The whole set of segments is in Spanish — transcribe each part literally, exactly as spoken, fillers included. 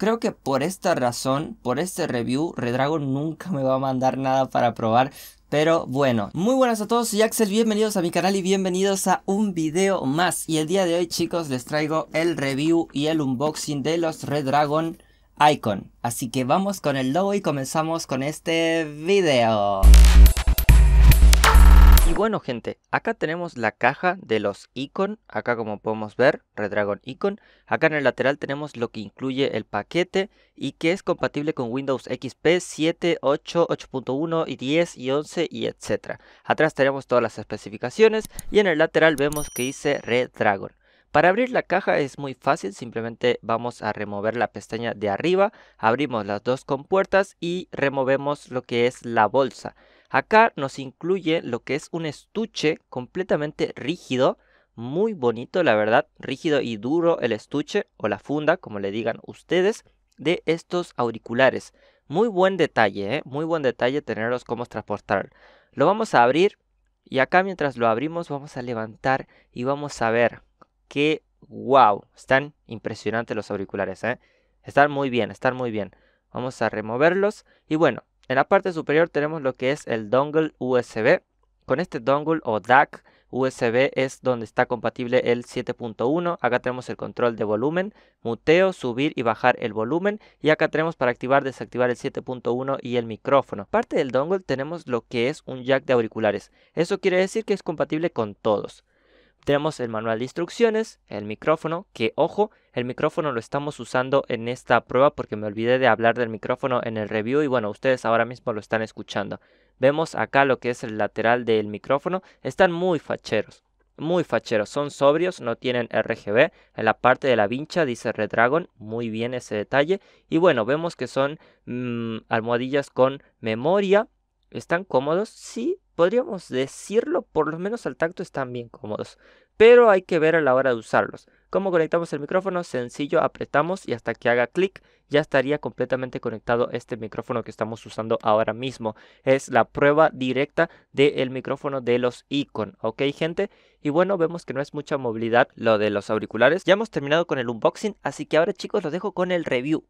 Creo que por esta razón, por este review, Redragon nunca me va a mandar nada para probar. Pero bueno, muy buenas a todos, soy Axel, bienvenidos a mi canal y bienvenidos a un video más. Y el día de hoy, chicos, les traigo el review y el unboxing de los Redragon Icon. Así que vamos con el logo y comenzamos con este video. Y bueno, gente, acá tenemos la caja de los Icon. Acá, como podemos ver, Redragon Icon. Acá en el lateral tenemos lo que incluye el paquete y que es compatible con Windows X P siete, ocho, ocho punto uno y diez y once y etcétera. Atrás tenemos todas las especificaciones y en el lateral vemos que dice Redragon. Para abrir la caja es muy fácil, simplemente vamos a remover la pestaña de arriba, abrimos las dos compuertas y removemos lo que es la bolsa. Acá nos incluye lo que es un estuche completamente rígido, muy bonito la verdad, rígido y duro el estuche o la funda, como le digan ustedes, de estos auriculares. Muy buen detalle, ¿eh? Muy buen detalle tenerlos como transportar. Lo vamos a abrir y acá mientras lo abrimos vamos a levantar y vamos a ver... Que wow, están impresionantes los auriculares, ¿eh? Están muy bien, están muy bien. Vamos a removerlos. Y bueno, en la parte superior tenemos lo que es el dongle U S B. Con este dongle o D A C U S B es donde está compatible el siete punto uno. Acá tenemos el control de volumen, muteo, subir y bajar el volumen. Y acá tenemos para activar, desactivar el siete punto uno y el micrófono. Parte del dongle tenemos lo que es un jack de auriculares. Eso quiere decir que es compatible con todos. Tenemos el manual de instrucciones, el micrófono, que ojo, el micrófono lo estamos usando en esta prueba porque me olvidé de hablar del micrófono en el review y bueno, ustedes ahora mismo lo están escuchando. Vemos acá lo que es el lateral del micrófono, están muy facheros, muy facheros, son sobrios, no tienen R G B, en la parte de la vincha dice Redragon, muy bien ese detalle. Y bueno, vemos que son mmm, almohadillas con memoria, están cómodos, sí. Podríamos decirlo, por lo menos al tacto están bien cómodos, pero hay que ver a la hora de usarlos. ¿Cómo conectamos el micrófono? Sencillo, apretamos y hasta que haga clic ya estaría completamente conectado este micrófono que estamos usando ahora mismo. Es la prueba directa del micrófono de los Icon, ¿ok gente? Y bueno, vemos que no es mucha movilidad lo de los auriculares. Ya hemos terminado con el unboxing, así que ahora chicos los dejo con el review.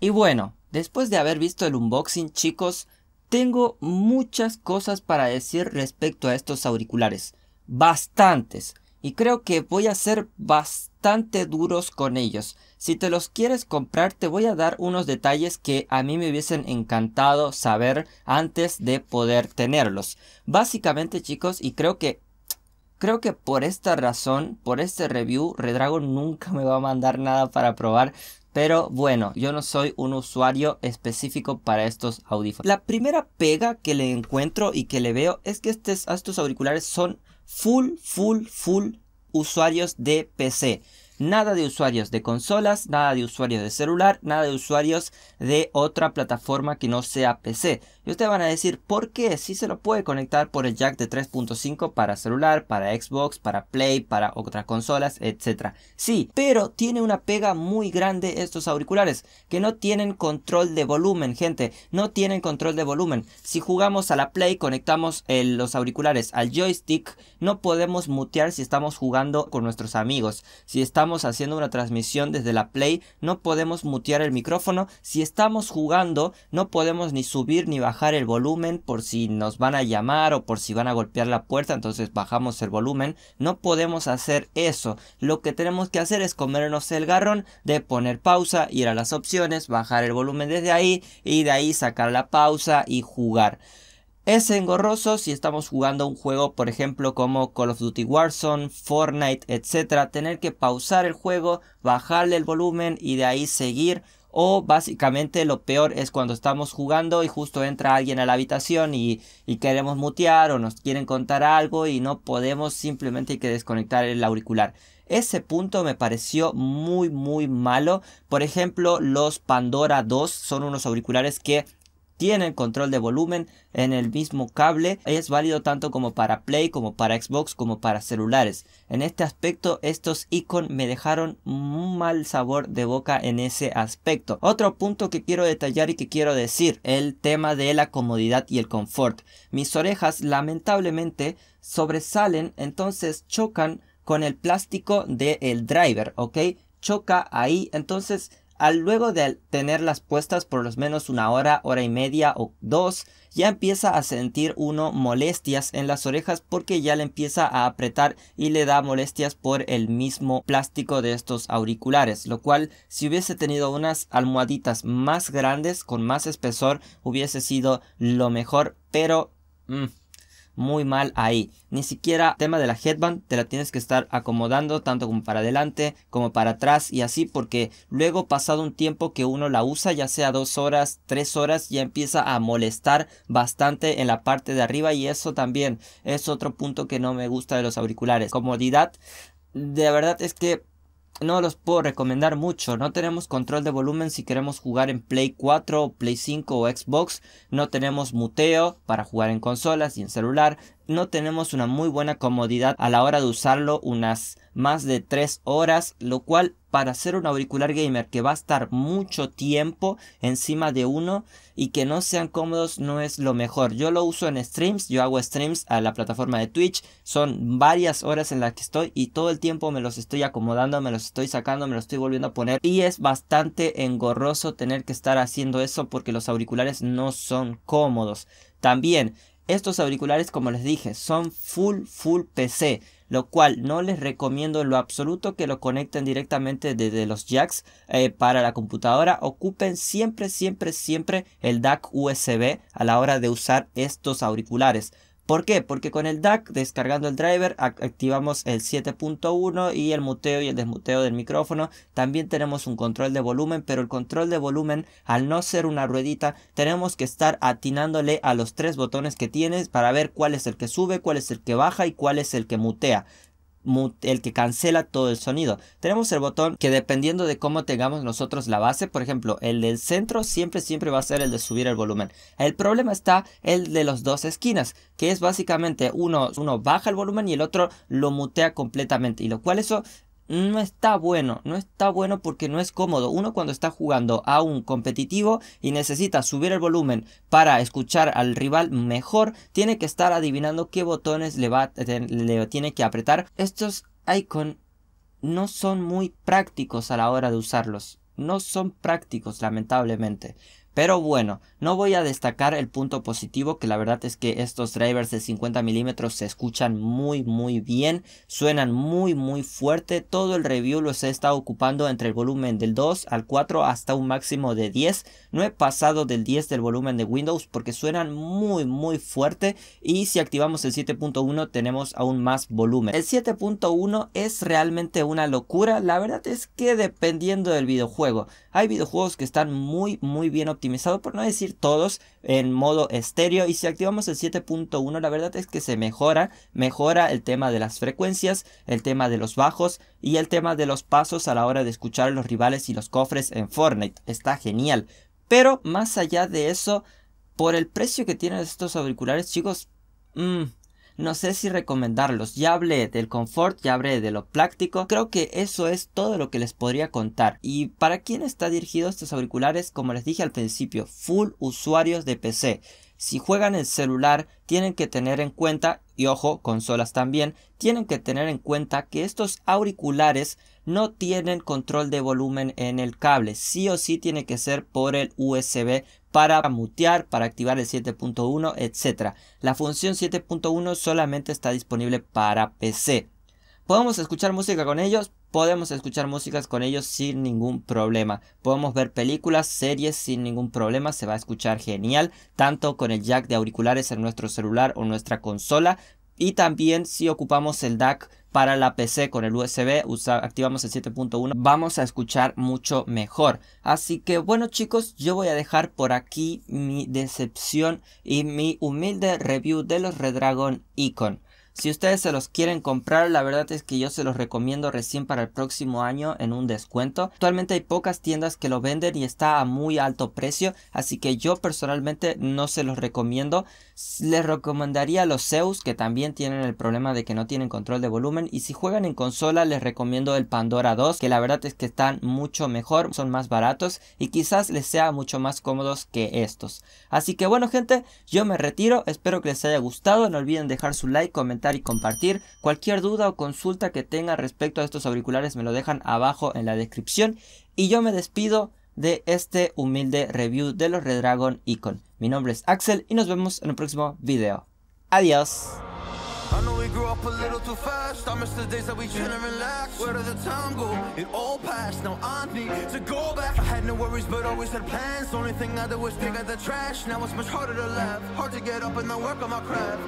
Y bueno, después de haber visto el unboxing chicos... Tengo muchas cosas para decir respecto a estos auriculares, bastantes, y creo que voy a ser bastante duros con ellos. Si te los quieres comprar te voy a dar unos detalles que a mí me hubiesen encantado saber antes de poder tenerlos. Básicamente chicos, y creo que Creo que por esta razón, por este review, Redragon nunca me va a mandar nada para probar. Pero bueno, yo no soy un usuario específico para estos audífonos. La primera pega que le encuentro y que le veo es que estos, estos auriculares son full, full, full usuarios de P C. Nada de usuarios de consolas, nada de usuarios de celular, nada de usuarios de otra plataforma que no sea P C. Y ustedes van a decir, ¿por qué? Si se lo puede conectar por el jack de tres punto cinco para celular, para Xbox, para Play, para otras consolas, etcétera. Sí, pero tiene una pega muy grande estos auriculares, que no tienen control de volumen, gente. No tienen control de volumen. Si jugamos a la Play, conectamos el, los auriculares al joystick, no podemos mutear si estamos jugando con nuestros amigos. Si estamos haciendo una transmisión desde la Play no podemos mutear el micrófono. Si estamos jugando no podemos ni subir ni bajar el volumen por si nos van a llamar o por si van a golpear la puerta, entonces bajamos el volumen. No podemos hacer eso. Lo que tenemos que hacer es comernos el garrón de poner pausa, ir a las opciones, bajar el volumen desde ahí y de ahí sacar la pausa y jugar. Es engorroso si estamos jugando un juego, por ejemplo, como Call of Duty Warzone, Fortnite, etcétera. Tener que pausar el juego, bajarle el volumen y de ahí seguir. O básicamente lo peor es cuando estamos jugando y justo entra alguien a la habitación y, y queremos mutear o nos quieren contar algo y no podemos, simplemente hay que desconectar el auricular. Ese punto me pareció muy muy malo. Por ejemplo, los Pandora dos son unos auriculares que... tienen control de volumen en el mismo cable. Es válido tanto como para Play, como para Xbox, como para celulares. En este aspecto, estos Icon me dejaron un mal sabor de boca en ese aspecto. Otro punto que quiero detallar y que quiero decir, el tema de la comodidad y el confort. Mis orejas lamentablemente sobresalen, entonces chocan con el plástico del driver, ¿ok? Choca ahí, entonces... Al luego de tener las puestas por lo menos una hora, hora y media o dos, ya empieza a sentir uno molestias en las orejas porque ya le empieza a apretar y le da molestias por el mismo plástico de estos auriculares, lo cual si hubiese tenido unas almohaditas más grandes con más espesor hubiese sido lo mejor, pero mmm, muy mal ahí. Ni siquiera tema de la headband, te la tienes que estar acomodando tanto como para adelante como para atrás y así, porque luego pasado un tiempo que uno la usa, ya sea dos horas, tres horas, ya empieza a molestar bastante en la parte de arriba, y eso también es otro punto que no me gusta de los auriculares. Comodidad, de verdad es que no los puedo recomendar mucho. No tenemos control de volumen si queremos jugar en Play cuatro o Play cinco o Xbox. No tenemos muteo para jugar en consolas y en celular. No tenemos una muy buena comodidad a la hora de usarlo unas más de tres horas, lo cual para ser un auricular gamer que va a estar mucho tiempo encima de uno y que no sean cómodos no es lo mejor. Yo lo uso en streams, yo hago streams a la plataforma de Twitch, son varias horas en las que estoy y todo el tiempo me los estoy acomodando, me los estoy sacando, me los estoy volviendo a poner, y es bastante engorroso tener que estar haciendo eso porque los auriculares no son cómodos. También estos auriculares, como les dije, son full full P C, lo cual no les recomiendo en lo absoluto que lo conecten directamente desde los jacks eh, para la computadora. Ocupen siempre siempre siempre el D A C U S B a la hora de usar estos auriculares. ¿Por qué? Porque con el D A C, descargando el driver, activamos el siete punto uno y el muteo y el desmuteo del micrófono. También tenemos un control de volumen, pero el control de volumen, al no ser una ruedita, tenemos que estar atinándole a los tres botones que tienes para ver cuál es el que sube, cuál es el que baja y cuál es el que mutea, el que cancela todo el sonido. Tenemos el botón que, dependiendo de cómo tengamos nosotros la base, por ejemplo el del centro siempre siempre va a ser el de subir el volumen. El problema está el de las dos esquinas, que es básicamente uno, uno baja el volumen y el otro lo mutea completamente, y lo cual eso no está bueno, no está bueno porque no es cómodo. Uno cuando está jugando a un competitivo y necesita subir el volumen para escuchar al rival mejor, tiene que estar adivinando qué botones le, va, le tiene que apretar. Estos Icon no son muy prácticos a la hora de usarlos, no son prácticos lamentablemente. Pero bueno, no voy a destacar el punto positivo, que la verdad es que estos drivers de cincuenta milímetros se escuchan muy muy bien, suenan muy muy fuerte. Todo el review los he estado ocupando entre el volumen del dos al cuatro hasta un máximo de diez, no he pasado del diez del volumen de Windows porque suenan muy muy fuerte, y si activamos el siete punto uno tenemos aún más volumen. El siete punto uno es realmente una locura, la verdad es que dependiendo del videojuego, hay videojuegos que están muy muy bien optimizados, por no decir todos, en modo estéreo, y si activamos el siete punto uno la verdad es que se mejora, mejora el tema de las frecuencias, el tema de los bajos y el tema de los pasos a la hora de escuchar a los rivales y los cofres en Fortnite. Está genial, pero más allá de eso, por el precio que tienen estos auriculares, chicos, mmm, no sé si recomendarlos. Ya hablé del confort, ya hablé de lo práctico, creo que eso es todo lo que les podría contar. ¿Y para quién está dirigido estos auriculares? Como les dije al principio, full usuarios de P C. Si juegan en celular tienen que tener en cuenta, y ojo, consolas también, tienen que tener en cuenta que estos auriculares no tienen control de volumen en el cable. Sí o sí tiene que ser por el U S B para mutear, para activar el siete punto uno, etcétera. La función siete punto uno solamente está disponible para P C. ¿Podemos escuchar música con ellos? Podemos escuchar músicas con ellos sin ningún problema. Podemos ver películas, series sin ningún problema. Se va a escuchar genial, tanto con el jack de auriculares en nuestro celular o nuestra consola. Y también si ocupamos el D A C para la P C con el U S B, usa, activamos el siete punto uno, vamos a escuchar mucho mejor. Así que bueno chicos, yo voy a dejar por aquí mi decepción y mi humilde review de los Redragon Icon. Si ustedes se los quieren comprar, la verdad es que yo se los recomiendo recién para el próximo año en un descuento. Actualmente hay pocas tiendas que lo venden y está a muy alto precio, así que yo personalmente no se los recomiendo. Les recomendaría los Zeus, que también tienen el problema de que no tienen control de volumen. Y si juegan en consola les recomiendo el Pandora dos, que la verdad es que están mucho mejor, son más baratos y quizás les sea mucho más cómodos que estos. Así que bueno gente, yo me retiro, espero que les haya gustado. No olviden dejar su like, comentar comentar y compartir. Cualquier duda o consulta que tengan respecto a estos auriculares me lo dejan abajo en la descripción. Y yo me despido de este humilde review de los Redragon Icon. Mi nombre es Axel y nos vemos en el próximo video. Adiós. I know we grew up a little too fast. I miss the days that we chill and relax. Where did the time go? It all passed. Now I need to go back. I had no worries but always had plans. Only thing I did was pick out the trash. Now it's much harder to laugh. Hard to get up and then work on my craft.